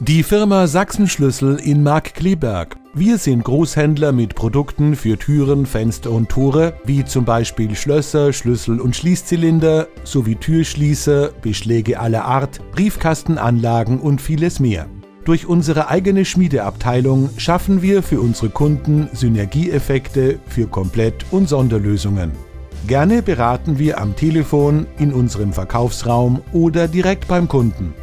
Die Firma Sachsenschlüssel in Markkleeberg. Wir sind Großhändler mit Produkten für Türen, Fenster und Tore, wie zum Beispiel Schlösser, Schlüssel und Schließzylinder, sowie Türschließer, Beschläge aller Art, Briefkastenanlagen und vieles mehr. Durch unsere eigene Schmiedeabteilung schaffen wir für unsere Kunden Synergieeffekte für Komplett- und Sonderlösungen. Gerne beraten wir am Telefon, in unserem Verkaufsraum oder direkt beim Kunden.